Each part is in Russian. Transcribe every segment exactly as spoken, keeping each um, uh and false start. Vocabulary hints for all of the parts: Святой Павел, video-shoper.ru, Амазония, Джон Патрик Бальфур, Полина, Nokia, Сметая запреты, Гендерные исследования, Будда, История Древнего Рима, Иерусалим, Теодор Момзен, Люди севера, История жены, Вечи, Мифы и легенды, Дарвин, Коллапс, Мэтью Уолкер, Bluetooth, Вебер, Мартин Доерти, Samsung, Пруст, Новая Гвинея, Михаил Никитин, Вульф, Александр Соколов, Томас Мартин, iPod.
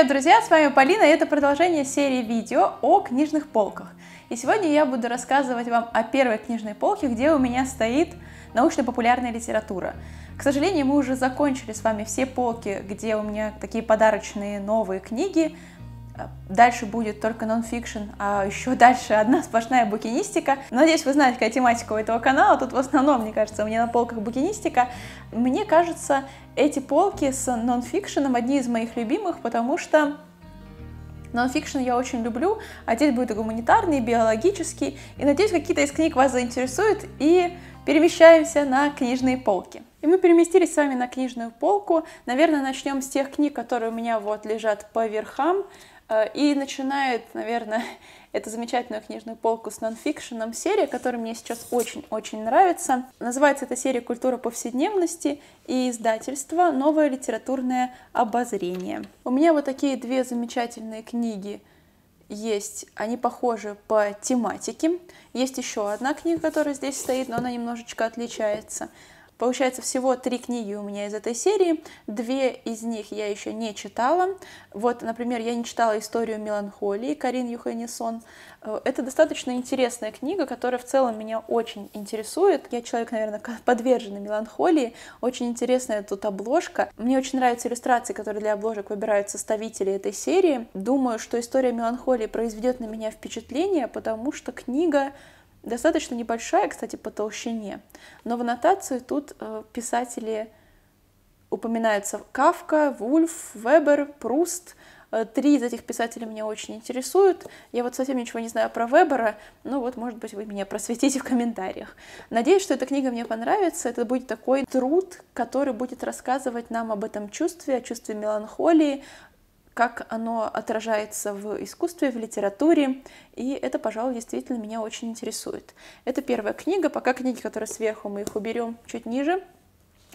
Привет, друзья! С вами Полина, и это продолжение серии видео о книжных полках. И сегодня я буду рассказывать вам о первой книжной полке, где у меня стоит научно-популярная литература. К сожалению, мы уже закончили с вами все полки, где у меня такие подарочные новые книги. Дальше будет только нон-фикшн, а еще дальше одна сплошная букинистика. Надеюсь, вы знаете, какая тематика у этого канала. Тут в основном, мне кажется, у меня на полках букинистика. Мне кажется, эти полки с нон-фикшеном одни из моих любимых, потому что нон-фикшн я очень люблю, а здесь будет и гуманитарный, и биологический. И надеюсь, какие-то из книг вас заинтересуют, и перемещаемся на книжные полки. И мы переместились с вами на книжную полку. Наверное, начнем с тех книг, которые у меня вот лежат по верхам. И начинает, наверное, эту замечательную книжную полку с нон-фикшеном серия, которая мне сейчас очень-очень нравится. Называется эта серия «Культура повседневности» и издательство «Новое литературное обозрение». У меня вот такие две замечательные книги есть, они похожи по тематике. Есть еще одна книга, которая здесь стоит, но она немножечко отличается. Получается, всего три книги у меня из этой серии, две из них я еще не читала. Вот, например, я не читала «Историю меланхолии» Карин Юханисон. Это достаточно интересная книга, которая в целом меня очень интересует. Я человек, наверное, подверженный меланхолии. Очень интересная тут обложка. Мне очень нравятся иллюстрации, которые для обложек выбирают составители этой серии. Думаю, что «История меланхолии» произведет на меня впечатление, потому что книга достаточно небольшая, кстати, по толщине, но в аннотации тут писатели упоминаются: Кафка, Вульф, Вебер, Пруст. Три из этих писателей меня очень интересуют. Я вот совсем ничего не знаю про Вебера, но вот, может быть, вы меня просветите в комментариях. Надеюсь, что эта книга мне понравится. Это будет такой труд, который будет рассказывать нам об этом чувстве, о чувстве меланхолии, как оно отражается в искусстве, в литературе, и это, пожалуй, действительно меня очень интересует. Это первая книга, пока книги, которые сверху, мы их уберем чуть ниже.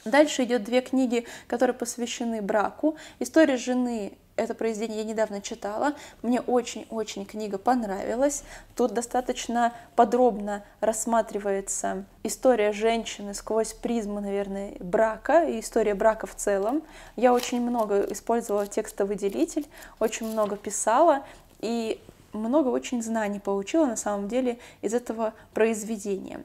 Дальше идет две книги, которые посвящены браку. «История жены» — это произведение я недавно читала, мне очень-очень книга понравилась. Тут достаточно подробно рассматривается история женщины сквозь призму, наверное, брака и история брака в целом. Я очень много использовала текстовыделитель, очень много писала и много очень знаний получила на самом деле из этого произведения.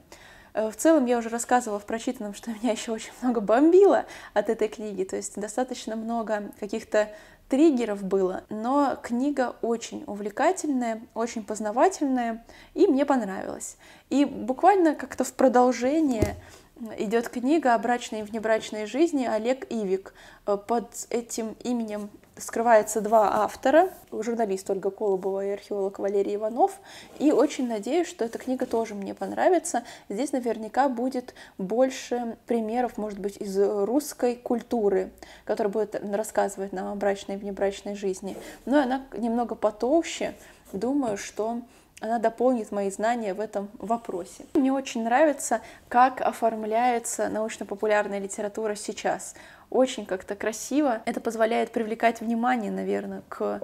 В целом, я уже рассказывала в прочитанном, что меня еще очень много бомбило от этой книги, то есть достаточно много каких-то триггеров было, но книга очень увлекательная, очень познавательная, и мне понравилась. И буквально как-то в продолжение идет книга о брачной и внебрачной жизни Олег Ивик. Под этим именем скрывается два автора, журналист Ольга Колобова и археолог Валерий Иванов, и очень надеюсь, что эта книга тоже мне понравится. Здесь наверняка будет больше примеров, может быть, из русской культуры, которая будет рассказывать нам о брачной и внебрачной жизни. Но она немного потолще, думаю, что она дополнит мои знания в этом вопросе. Мне очень нравится, как оформляется научно-популярная литература сейчас. Очень как-то красиво. Это позволяет привлекать внимание, наверное, к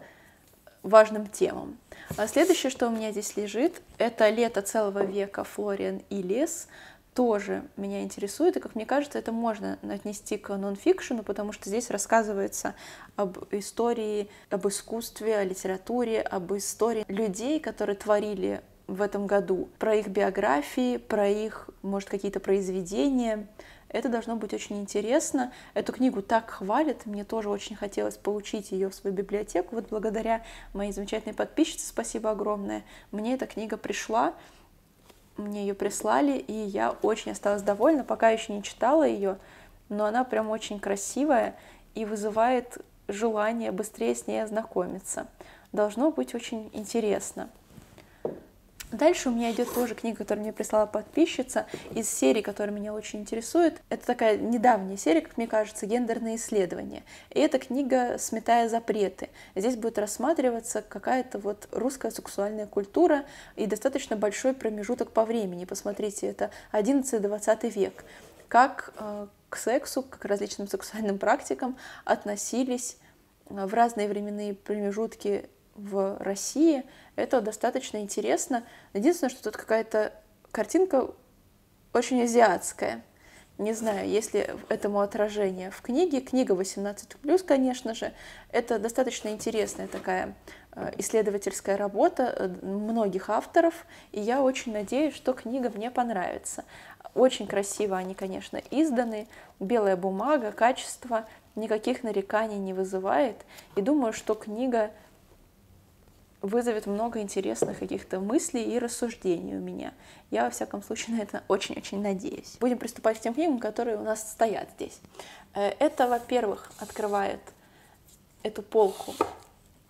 важным темам. А следующее, что у меня здесь лежит, это «Лето целого века» Флориан Ильес. Тоже меня интересует, и, как мне кажется, это можно отнести к нон-фикшену, потому что здесь рассказывается об истории, об искусстве, о литературе, об истории людей, которые творили в этом году, про их биографии, про их, может, какие-то произведения. Это должно быть очень интересно. Эту книгу так хвалят, мне тоже очень хотелось получить ее в свою библиотеку. Вот благодаря моей замечательной подписчице, спасибо огромное, мне эта книга пришла. Мне ее прислали, и я очень осталась довольна, пока еще не читала ее, но она прям очень красивая и вызывает желание быстрее с ней ознакомиться. Должно быть очень интересно. Дальше у меня идет тоже книга, которую мне прислала подписчица, из серии, которая меня очень интересует. Это такая недавняя серия, как мне кажется, «Гендерные исследования». И это книга «Сметая запреты». Здесь будет рассматриваться какая-то вот русская сексуальная культура и достаточно большой промежуток по времени. Посмотрите, это одиннадцатый-двадцатый век. Как к сексу, как к различным сексуальным практикам относились в разные временные промежутки в России. Это достаточно интересно. Единственное, что тут какая-то картинка очень азиатская. Не знаю, есть ли этому отражение в книге. Книга восемнадцать плюс, конечно же. Это достаточно интересная такая исследовательская работа многих авторов. И я очень надеюсь, что книга мне понравится. Очень красиво они, конечно, изданы. Белая бумага, качество никаких нареканий не вызывает. И думаю, что книга вызовет много интересных каких-то мыслей и рассуждений у меня. Я, во всяком случае, на это очень-очень надеюсь. Будем приступать к тем книгам, которые у нас стоят здесь. Это, во-первых, открывает эту полку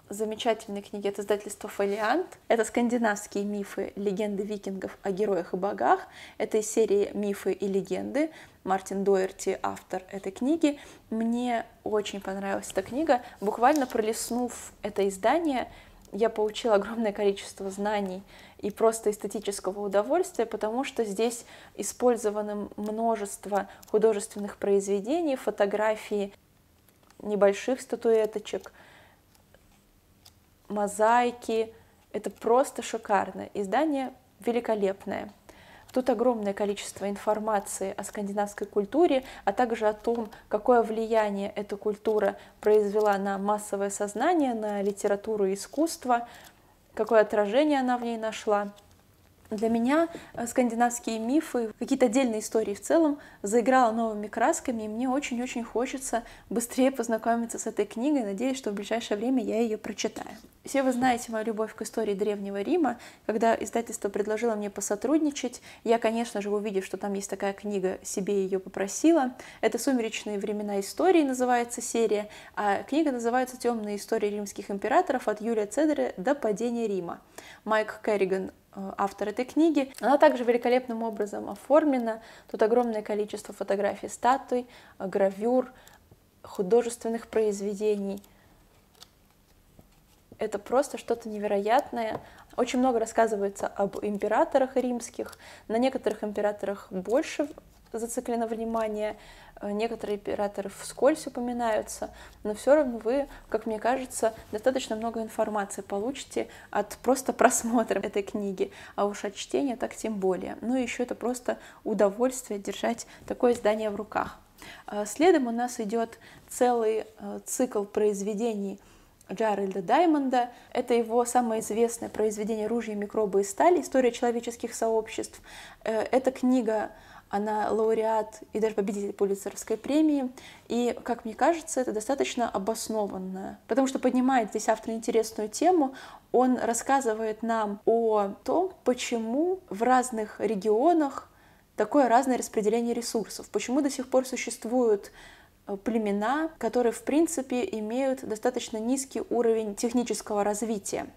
замечательной книги от издательства «Фолиант». Это «Скандинавские мифы. Легенды викингов. О героях и богах». Это из серии «Мифы и легенды». Мартин Доерти, автор этой книги. Мне очень понравилась эта книга. Буквально пролистнув это издание, я получила огромное количество знаний и просто эстетического удовольствия, потому что здесь использовано множество художественных произведений, фотографии небольших статуэточек, мозаики. Это просто шикарно. Издание великолепное. Тут огромное количество информации о скандинавской культуре, а также о том, какое влияние эта культура произвела на массовое сознание, на литературу и искусство, какое отражение она в ней нашла. Для меня скандинавские мифы, какие-то отдельные истории в целом, заиграла новыми красками, и мне очень-очень хочется быстрее познакомиться с этой книгой. Надеюсь, что в ближайшее время я ее прочитаю. Все вы знаете мою любовь к истории Древнего Рима. Когда издательство предложило мне посотрудничать, я, конечно же, увидев, что там есть такая книга, себе ее попросила. Это «Сумеречные времена истории» называется серия, а книга называется «Темные истории римских императоров от Юлия Цезаря до падения Рима». Майк Керриган, автор этой книги. Она также великолепным образом оформлена. Тут огромное количество фотографий статуй, гравюр, художественных произведений. Это просто что-то невероятное. Очень много рассказывается об императорах римских. На некоторых императорах больше зациклено внимание, некоторые императоры вскользь упоминаются, но все равно вы, как мне кажется, достаточно много информации получите от просто просмотра этой книги, а уж от чтения так тем более. Ну и еще это просто удовольствие держать такое издание в руках. Следом у нас идет целый цикл произведений Джареда Даймонда. Это его самое известное произведение «Ружье, микробы и сталь. История человеческих сообществ». Эта книга, она лауреат и даже победитель Пулитцеровской премии. И, как мне кажется, это достаточно обоснованно, потому что поднимает здесь автор интересную тему. Он рассказывает нам о том, почему в разных регионах такое разное распределение ресурсов, почему до сих пор существуют племена, которые, в принципе, имеют достаточно низкий уровень технического развития,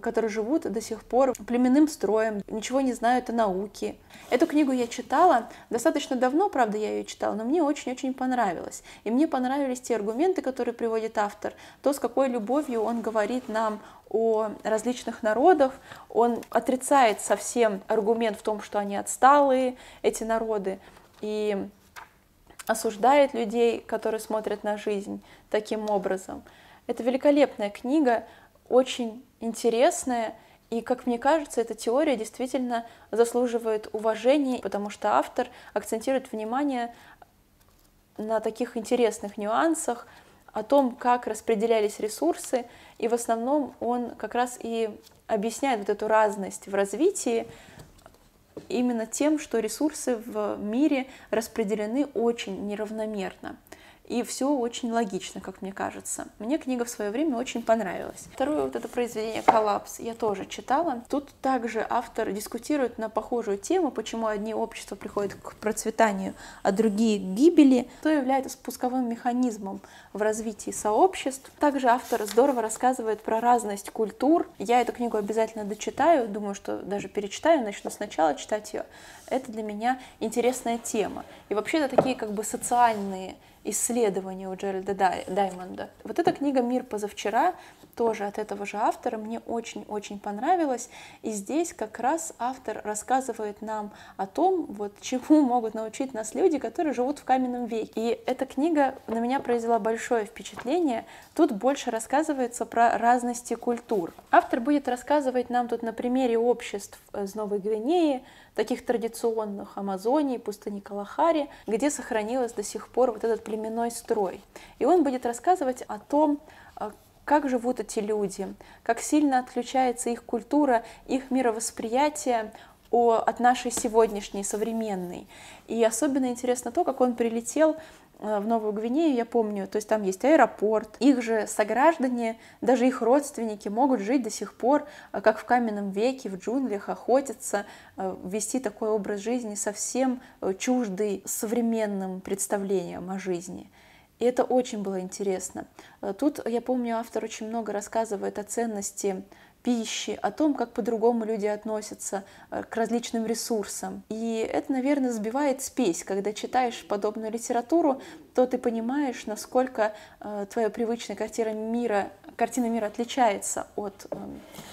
которые живут до сих пор племенным строем, ничего не знают о науке. Эту книгу я читала достаточно давно, правда, я ее читала, но мне очень-очень понравилось. И мне понравились те аргументы, которые приводит автор, то, с какой любовью он говорит нам о различных народах. Он отрицает совсем аргумент в том, что они отсталые, эти народы, и осуждает людей, которые смотрят на жизнь таким образом. Это великолепная книга, очень интересная, и, как мне кажется, эта теория действительно заслуживает уважения, потому что автор акцентирует внимание на таких интересных нюансах, о том, как распределялись ресурсы, и в основном он как раз и объясняет вот эту разность в развитии именно тем, что ресурсы в мире распределены очень неравномерно. И все очень логично, как мне кажется. Мне книга в свое время очень понравилась. Второе вот это произведение «Коллапс» я тоже читала. Тут также автор дискутирует на похожую тему, почему одни общества приходят к процветанию, а другие к гибели, что является спусковым механизмом в развитии сообществ. Также автор здорово рассказывает про разность культур. Я эту книгу обязательно дочитаю, думаю, что даже перечитаю, начну сначала читать ее. Это для меня интересная тема. И вообще это такие как бы социальные исследования, исследования у Джареда Даймонда. Вот эта книга «Мир позавчера» тоже от этого же автора мне очень-очень понравилась. И здесь как раз автор рассказывает нам о том, вот, чему могут научить нас люди, которые живут в каменном веке. И эта книга на меня произвела большое впечатление. Тут больше рассказывается про разности культур. Автор будет рассказывать нам тут на примере обществ из Новой Гвинеи, таких традиционных, Амазонии, пустыни Калахари, где сохранилось до сих пор вот этот племенной строй. И он будет рассказывать о том, как живут эти люди, как сильно отличается их культура, их мировосприятие от нашей сегодняшней, современной. И особенно интересно то, как он прилетел в Новую Гвинею, я помню, то есть там есть аэропорт, их же сограждане, даже их родственники могут жить до сих пор, как в каменном веке, в джунглях, охотиться, вести такой образ жизни, совсем чуждый современным представлениям о жизни. И это очень было интересно. Тут, я помню, автор очень много рассказывает о ценности пищи, о том, как по-другому люди относятся к различным ресурсам. И это, наверное, сбивает спесь. Когда читаешь подобную литературу, то ты понимаешь, насколько твоя привычная картина мира, картина мира отличается от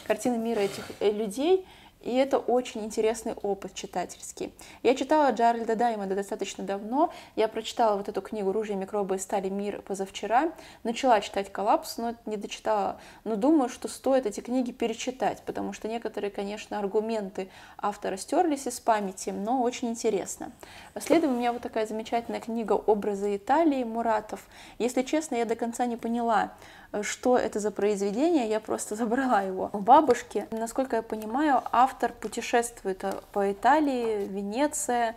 картины мира этих людей. И это очень интересный опыт читательский. Я читала Джареда Даймонда достаточно давно. Я прочитала вот эту книгу «Ружье, микробы и сталь. Мир позавчера». Начала читать «Коллапс», но не дочитала. Но думаю, что стоит эти книги перечитать, потому что некоторые, конечно, аргументы автора стерлись из памяти, но очень интересно. Следом у меня вот такая замечательная книга «Образы Италии» Муратов. Если честно, я до конца не поняла, что это за произведение, я просто забрала его у бабушки. Насколько я понимаю, автор путешествует по Италии, Венеция,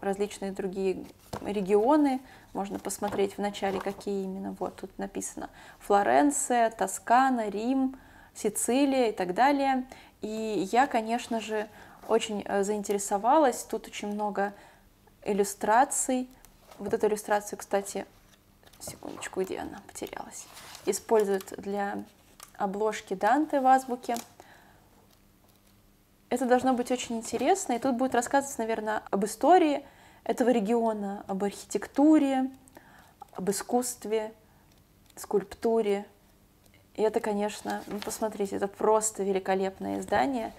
различные другие регионы. Можно посмотреть в начале, какие именно. Вот тут написано Флоренция, Тоскана, Рим, Сицилия и так далее. И я, конечно же, очень заинтересовалась. Тут очень много иллюстраций. Вот эту иллюстрацию, кстати, секундочку, где она потерялась, используют для обложки Данте в азбуке. Это должно быть очень интересно, и тут будет рассказываться, наверное, об истории этого региона, об архитектуре, об искусстве, скульптуре. И это, конечно, ну, посмотрите, это просто великолепное издание.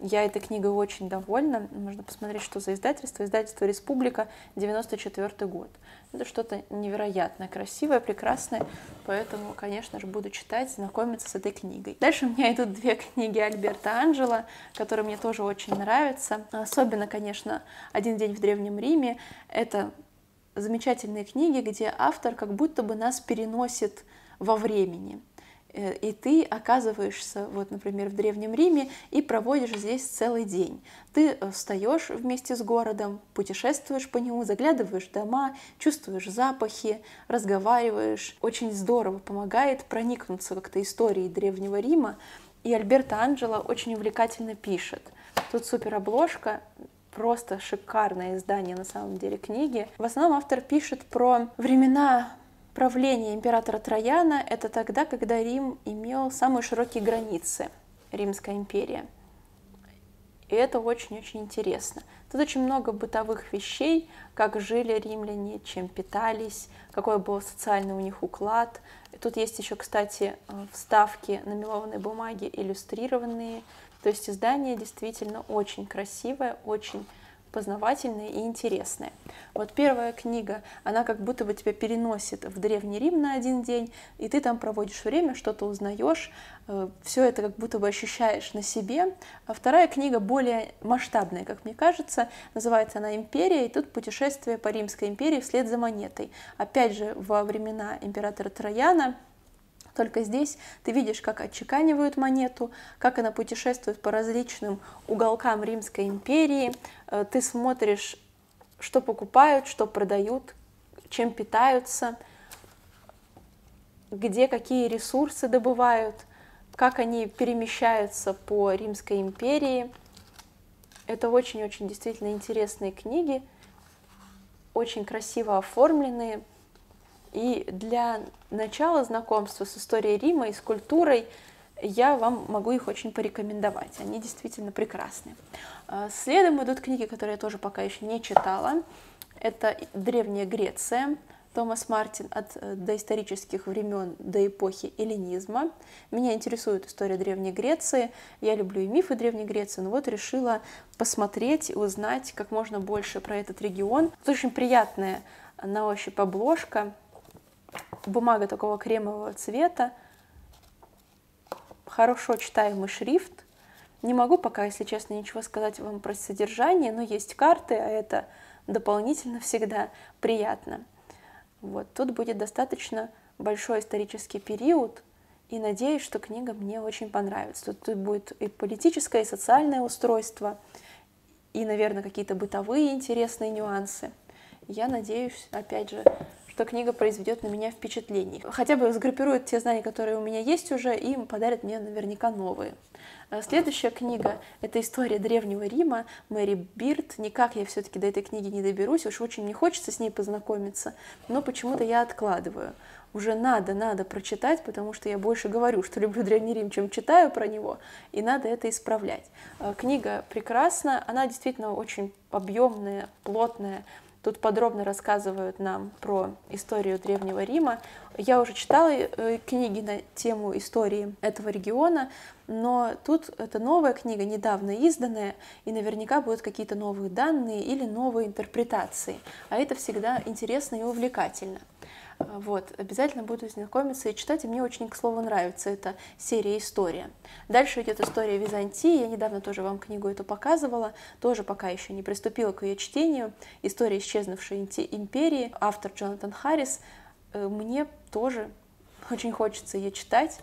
Я этой книгой очень довольна. Можно посмотреть, что за издательство. Издательство «Республика», девяносто четвёртый год. Это что-то невероятно красивое, прекрасное. Поэтому, конечно же, буду читать, знакомиться с этой книгой. Дальше у меня идут две книги Альберто Анджела, которые мне тоже очень нравятся. Особенно, конечно, «Один день в Древнем Риме». Это замечательные книги, где автор как будто бы нас переносит во времени. И ты оказываешься, вот, например, в Древнем Риме и проводишь здесь целый день. Ты встаешь вместе с городом, путешествуешь по нему, заглядываешь в дома, чувствуешь запахи, разговариваешь. Очень здорово помогает проникнуться как-то историей Древнего Рима. И Альберто Анджело очень увлекательно пишет. Тут супер обложка. Просто шикарное издание, на самом деле, книги. В основном автор пишет про времена правление императора Траяна — это тогда, когда Рим имел самые широкие границы, Римская империя. И это очень-очень интересно. Тут очень много бытовых вещей, как жили римляне, чем питались, какой был социальный у них уклад. И тут есть еще, кстати, вставки на мелованной бумаге, иллюстрированные. То есть издание действительно очень красивое, очень познавательное и интересное. Вот первая книга, она как будто бы тебя переносит в Древний Рим на один день, и ты там проводишь время, что-то узнаешь, все это как будто бы ощущаешь на себе. А вторая книга более масштабная, как мне кажется, называется она «Империя», и тут путешествие по Римской империи вслед за монетой. Опять же, во времена императора Траяна. Только здесь ты видишь, как отчеканивают монету, как она путешествует по различным уголкам Римской империи. Ты смотришь, что покупают, что продают, чем питаются, где какие ресурсы добывают, как они перемещаются по Римской империи. Это очень-очень действительно интересные книги, очень красиво оформленные. И для начала знакомства с историей Рима и с культурой я вам могу их очень порекомендовать. Они действительно прекрасны. Следом идут книги, которые я тоже пока еще не читала. Это «Древняя Греция», Томас Мартин от доисторических времен до эпохи эллинизма. Меня интересует история Древней Греции. Я люблю и мифы Древней Греции, но вот решила посмотреть и узнать как можно больше про этот регион. Это очень приятная на ощупь обложка. Бумага такого кремового цвета. Хорошо читаемый шрифт. Не могу пока, если честно, ничего сказать вам про содержание, но есть карты, а это дополнительно всегда приятно. Вот, тут будет достаточно большой исторический период, и надеюсь, что книга мне очень понравится. Тут будет и политическое, и социальное устройство, и, наверное, какие-то бытовые интересные нюансы. Я надеюсь, опять же, что книга произведет на меня впечатление. Хотя бы сгруппирует те знания, которые у меня есть уже, и подарит мне наверняка новые. Следующая книга — это «История Древнего Рима» Мэри Бирд. Никак я все-таки до этой книги не доберусь, уж очень мне хочется с ней познакомиться, но почему-то я откладываю. Уже надо, надо прочитать, потому что я больше говорю, что люблю Древний Рим, чем читаю про него, и надо это исправлять. Книга прекрасна, она действительно очень объемная, плотная. Тут подробно рассказывают нам про историю Древнего Рима. Я уже читала книги на тему истории этого региона, но тут это новая книга, недавно изданная, и наверняка будут какие-то новые данные или новые интерпретации. А это всегда интересно и увлекательно. Вот, обязательно буду знакомиться и читать, и мне очень, к слову, нравится эта серия «История». Дальше идет «История Византии», я недавно тоже вам книгу эту показывала, тоже пока еще не приступила к ее чтению. «История исчезнувшей империи», автор Джонатан Харрис. Мне тоже очень хочется ее читать,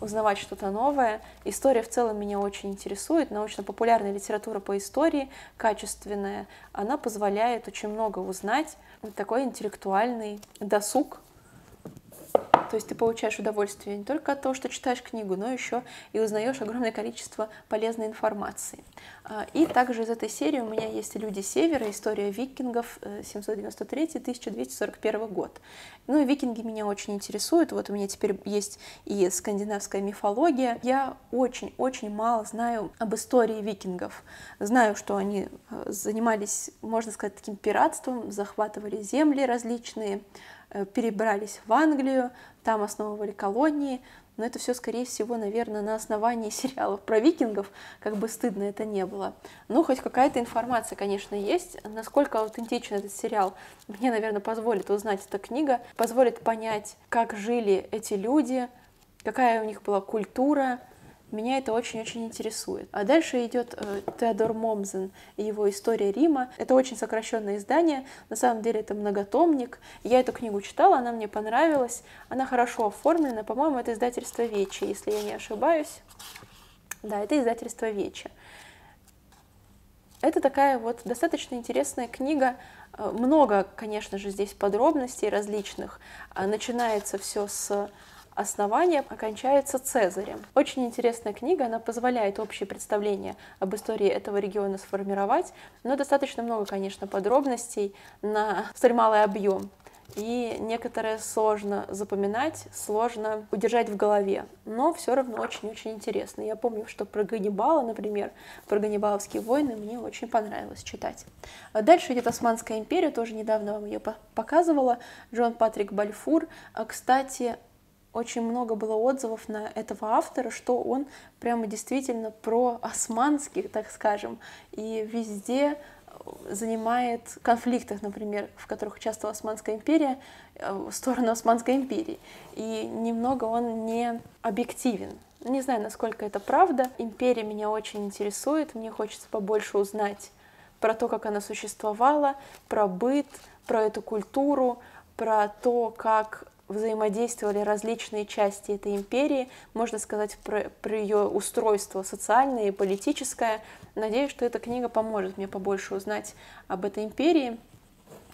узнавать что-то новое. История в целом меня очень интересует, научно-популярная литература по истории, качественная, она позволяет очень много узнать, вот такой интеллектуальный досуг. То есть ты получаешь удовольствие не только от того, что читаешь книгу, но еще и узнаешь огромное количество полезной информации. И также из этой серии у меня есть «Люди Севера. История викингов. семьсот девяносто третий — тысяча двести сорок первый год». Ну и викинги меня очень интересуют. Вот у меня теперь есть и скандинавская мифология. Я очень-очень мало знаю об истории викингов. Знаю, что они занимались, можно сказать, таким пиратством, захватывали земли различные, перебрались в Англию, там основывали колонии, но это все, скорее всего, наверное, на основании сериалов про викингов, как бы стыдно это не было. Ну, хоть какая-то информация, конечно, есть. Насколько аутентичен этот сериал, мне, наверное, позволит узнать эта книга, позволит понять, как жили эти люди, какая у них была культура. Меня это очень-очень интересует. А дальше идет э, Теодор Момзен и его «История Рима». Это очень сокращенное издание, на самом деле это многотомник. Я эту книгу читала, она мне понравилась, она хорошо оформлена. По-моему, это издательство «Вечи», если я не ошибаюсь. Да, это издательство «Вечи». Это такая вот достаточно интересная книга. Много, конечно же, здесь подробностей различных. Начинается все с... основание окончается Цезарем. Очень интересная книга, она позволяет общее представление об истории этого региона сформировать, но достаточно много, конечно, подробностей на столь малый объем. И некоторые сложно запоминать, сложно удержать в голове, но все равно очень-очень интересно. Я помню, что про Ганнибала, например, про ганнибаловские войны мне очень понравилось читать. Дальше идет «Османская империя», тоже недавно вам ее показывала, Джон Патрик Бальфур. Кстати, очень много было отзывов на этого автора, что он прямо действительно про османских, так скажем, и везде занимает конфликтах, например, в которых участвовала Османская империя, в сторону Османской империи. И немного он не объективен. Не знаю, насколько это правда. Империя меня очень интересует, мне хочется побольше узнать про то, как она существовала, про быт, про эту культуру, про то, как... взаимодействовали различные части этой империи, можно сказать, про, про ее устройство социальное и политическое. Надеюсь, что эта книга поможет мне побольше узнать об этой империи,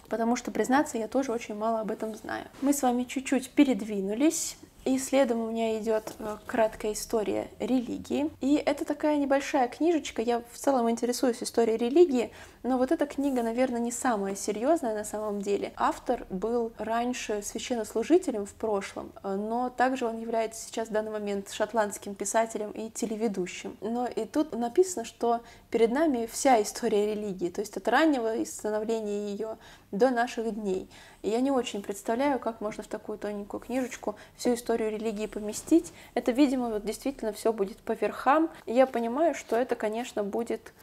потому что, признаться, я тоже очень мало об этом знаю. Мы с вами чуть-чуть передвинулись, и следом у меня идет краткая история религии. И это такая небольшая книжечка, я в целом интересуюсь историей религии, но вот эта книга, наверное, не самая серьезная на самом деле. Автор был раньше священнослужителем в прошлом, но также он является сейчас в данный момент шотландским писателем и телеведущим. Но и тут написано, что перед нами вся история религии, то есть от раннего становления ее до наших дней. И я не очень представляю, как можно в такую тоненькую книжечку всю историю религии поместить. Это, видимо, вот действительно все будет по верхам. И я понимаю, что это, конечно, будет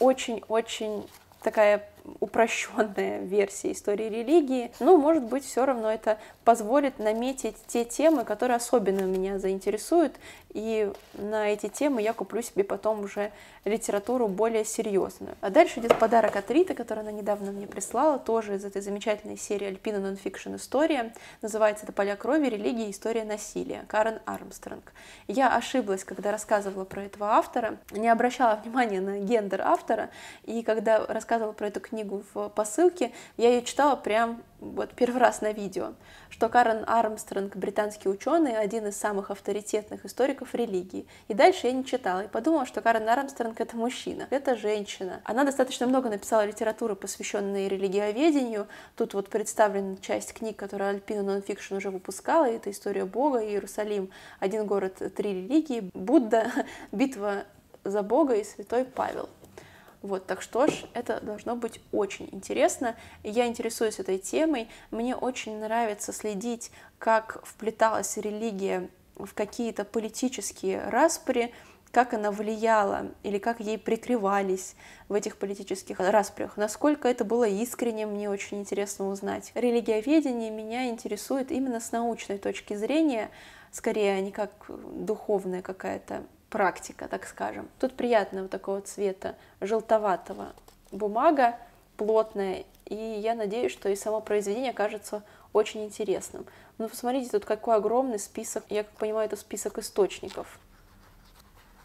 очень-очень такая упрощенная версия истории религии, но, может быть, все равно это позволит наметить те темы, которые особенно меня заинтересуют, и на эти темы я куплю себе потом уже литературу более серьезную. А дальше идет подарок от Риты, который она недавно мне прислала, тоже из этой замечательной серии «Альпина нонфикшн. История». Называется это «Поля крови. Религия. История насилия». Карен Армстронг. Я ошиблась, когда рассказывала про этого автора, не обращала внимания на гендер автора, и когда рассказывала про эту книгу, книгу в посылке, я ее читала прям вот первый раз на видео, что Карен Армстронг, британский ученый, один из самых авторитетных историков религии. И дальше я не читала и подумала, что Карен Армстронг — это мужчина, это женщина. Она достаточно много написала литературы, посвященной религиоведению. Тут вот представлена часть книг, которые Альпина Нонфикшн уже выпускала. Это «История Бога», «Иерусалим», «Один город, три религии», «Будда», «Битва за Бога» и «Святой Павел». Вот, так что ж, это должно быть очень интересно. Я интересуюсь этой темой. Мне очень нравится следить, как вплеталась религия в какие-то политические распри, как она влияла или как ей прикрывались в этих политических распрях. Насколько это было искренне, мне очень интересно узнать. Религиоведение меня интересует именно с научной точки зрения, скорее, а не как духовная какая-то практика, так скажем. Тут приятного такого цвета желтоватого бумага, плотная, и я надеюсь, что и само произведение окажется очень интересным. Но посмотрите, тут какой огромный список, я как понимаю, это список источников.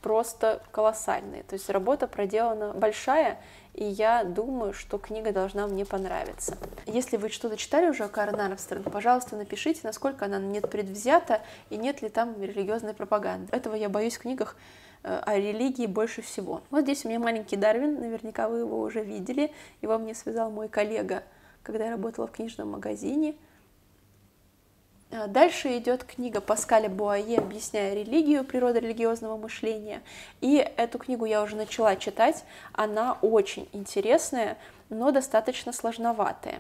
Просто колоссальный. То есть работа проделана большая, и я думаю, что книга должна мне понравиться. Если вы что-то читали уже о Карен Армстронг, пожалуйста, напишите, насколько она нет предвзята и нет ли там религиозной пропаганды. Этого я боюсь в книгах о религии больше всего. Вот здесь у меня маленький Дарвин, наверняка вы его уже видели. Его мне связал мой коллега, когда я работала в книжном магазине. Дальше идет книга Паскаля Буае «Объясняя религию. Природа религиозного мышления». И эту книгу я уже начала читать. Она очень интересная, но достаточно сложноватая.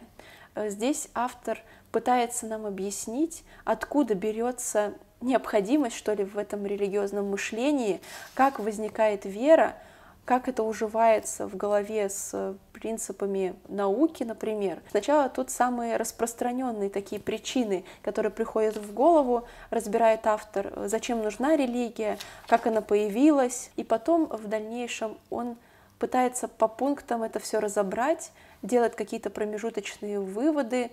Здесь автор пытается нам объяснить, откуда берется необходимость, что ли, в этом религиозном мышлении, как возникает вера, как это уживается в голове с принципами науки, например. Сначала тут самые распространенные такие причины, которые приходят в голову, разбирает автор, зачем нужна религия, как она появилась, и потом в дальнейшем он пытается по пунктам это все разобрать, делать какие-то промежуточные выводы.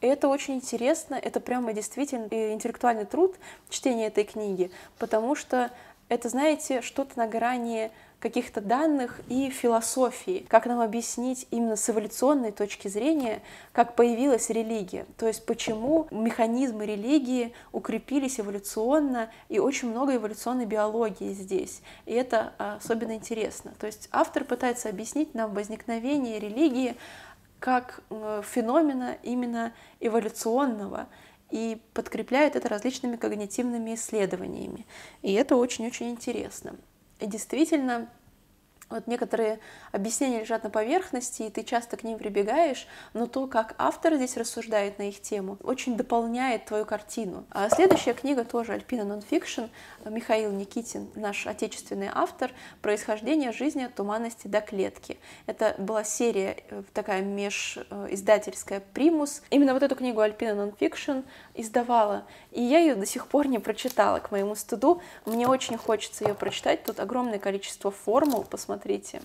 И это очень интересно, это прямо действительно интеллектуальный труд чтения этой книги, потому что это, знаете, что-то на грани каких-то данных и философии, как нам объяснить именно с эволюционной точки зрения, как появилась религия, то есть почему механизмы религии укрепились эволюционно, и очень много эволюционной биологии здесь, и это особенно интересно. То есть автор пытается объяснить нам возникновение религии как феномена именно эволюционного, и подкрепляет это различными когнитивными исследованиями, и это очень-очень интересно. И действительно, вот некоторые объяснения лежат на поверхности, и ты часто к ним прибегаешь, но то, как автор здесь рассуждает на их тему, очень дополняет твою картину. А следующая книга тоже «Альпина нонфикшн», Михаил Никитин, наш отечественный автор, «Происхождение жизни от туманности до клетки». Это была серия такая межиздательская «Примус». Именно вот эту книгу «Альпина нонфикшн» издавала, и я ее до сих пор не прочитала, к моему стыду. Мне очень хочется ее прочитать, тут огромное количество формул, посмотрите. Смотрите.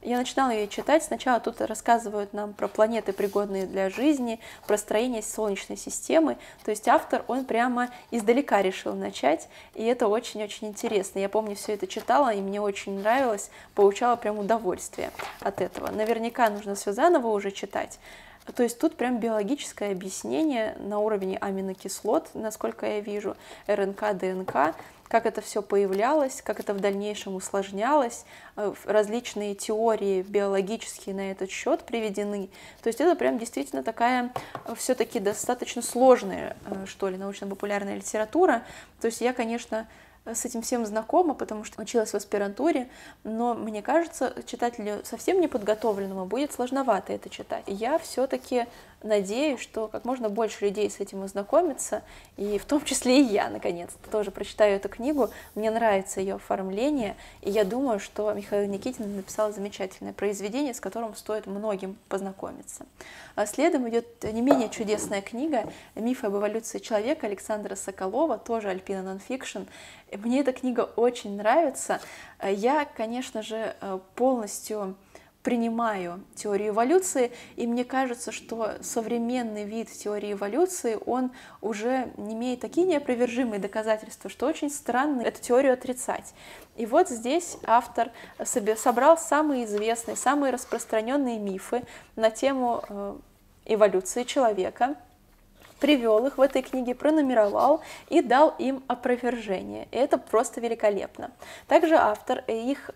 Я начинала ее читать. Сначала тут рассказывают нам про планеты, пригодные для жизни, про строение Солнечной системы. То есть автор, он прямо издалека решил начать, и это очень-очень интересно. Я помню, все это читала, и мне очень нравилось, получала прям удовольствие от этого. Наверняка нужно все заново уже читать. То есть тут прям биологическое объяснение на уровне аминокислот, насколько я вижу, РНК, ДНК, как это все появлялось, как это в дальнейшем усложнялось, различные теории биологические на этот счет приведены. То есть это прям действительно такая все-таки достаточно сложная, что ли, научно-популярная литература. То есть я, конечно, с этим всем знакома, потому что училась в аспирантуре, но мне кажется, читателю совсем неподготовленному будет сложновато это читать. Я все-таки надеюсь, что как можно больше людей с этим ознакомится, и в том числе и я, наконец-то, тоже прочитаю эту книгу. Мне нравится ее оформление, и я думаю, что Михаил Никитин написал замечательное произведение, с которым стоит многим познакомиться. Следом идет не менее чудесная книга «Мифы об эволюции человека» Александра Соколова, тоже альпина нонфикшн. Мне эта книга очень нравится. Я, конечно же, полностью принимаю теорию эволюции, и мне кажется, что современный вид теории эволюции, он уже имеет такие неопровержимые доказательства, что очень странно эту теорию отрицать. И вот здесь автор собрал самые известные, самые распространенные мифы на тему эволюции человека, привел их в этой книге, пронумеровал и дал им опровержение. И это просто великолепно. Также автор их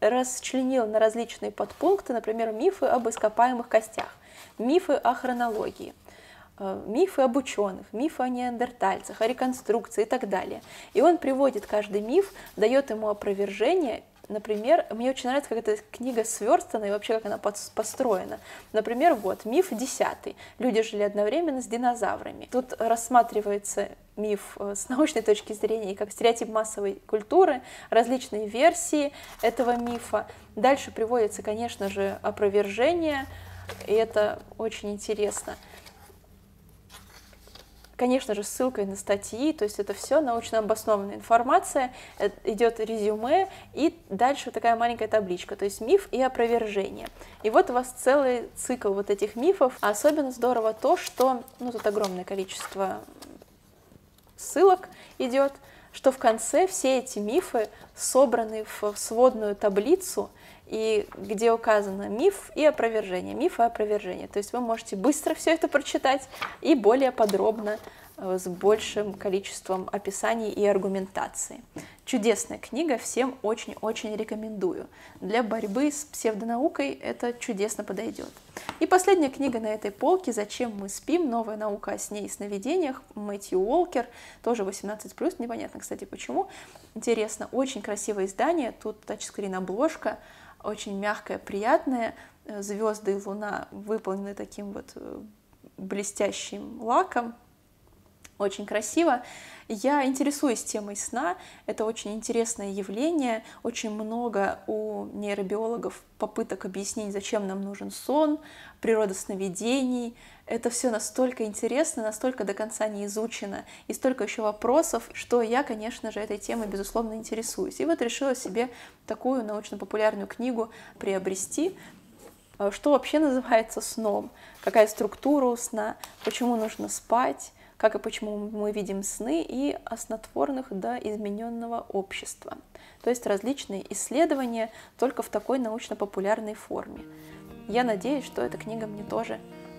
расчленил на различные подпункты, например, мифы об ископаемых костях, мифы о хронологии, мифы об ученых, мифы о неандертальцах, о реконструкции и так далее. И он приводит каждый миф, дает ему опровержение. Например, мне очень нравится, как эта книга сверстана и вообще как она построена. Например, вот миф десятый. Люди жили одновременно с динозаврами. Тут рассматривается миф с научной точки зрения, как стереотип массовой культуры, различные версии этого мифа. Дальше приводится, конечно же, опровержение, и это очень интересно. Конечно же, с ссылкой на статьи, то есть это все научно обоснованная информация, идет резюме, и дальше такая маленькая табличка, то есть миф и опровержение. И вот у вас целый цикл вот этих мифов. А особенно здорово то, что, ну, тут огромное количество ссылок идет, что в конце все эти мифы собраны в сводную таблицу, и где указано миф и опровержение, миф и опровержение. То есть вы можете быстро все это прочитать и более подробно, с большим количеством описаний и аргументации. Чудесная книга, всем очень-очень рекомендую. Для борьбы с псевдонаукой это чудесно подойдет. И последняя книга на этой полке «Зачем мы спим? Новая наука о сне и сновидениях» Мэтью Уолкер, тоже восемнадцать плюс, непонятно, кстати, почему. Интересно, очень красивое издание, тут тачскрин-обложка, очень мягкая, приятная, звезды и луна выполнены таким вот блестящим лаком, очень красиво. Я интересуюсь темой сна, это очень интересное явление, очень много у нейробиологов попыток объяснить, зачем нам нужен сон, природа сновидений. Это все настолько интересно, настолько до конца не изучено, и столько еще вопросов, что я, конечно же, этой темой, безусловно, интересуюсь. И вот решила себе такую научно-популярную книгу приобрести. Что вообще называется сном, какая структура у сна, почему нужно спать, как и почему мы видим сны, и о снотворных до измененного общества. То есть различные исследования только в такой научно-популярной форме. Я надеюсь, что эта книга мне тоже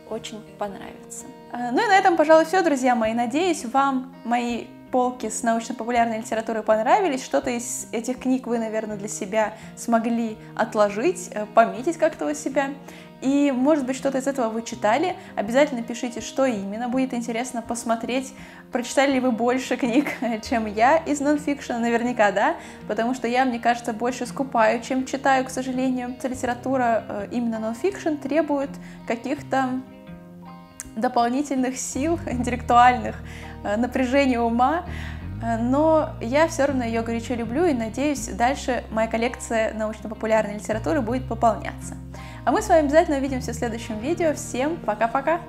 очень понравится. Ну и на этом, пожалуй, все, друзья мои. Надеюсь, вам мои полки с научно-популярной литературой понравились. Что-то из этих книг вы, наверное, для себя смогли отложить, пометить как-то у себя. И, может быть, что-то из этого вы читали. Обязательно пишите, что именно. Будет интересно посмотреть, прочитали ли вы больше книг, чем я из нонфикшена. Наверняка, да? Потому что я, мне кажется, больше скупаю, чем читаю, к сожалению. Литература именно нонфикшен требует каких-то дополнительных сил, интеллектуальных, напряжения ума. Но я все равно ее горячо люблю и надеюсь, дальше моя коллекция научно-популярной литературы будет пополняться. А мы с вами обязательно увидимся в следующем видео. Всем пока-пока!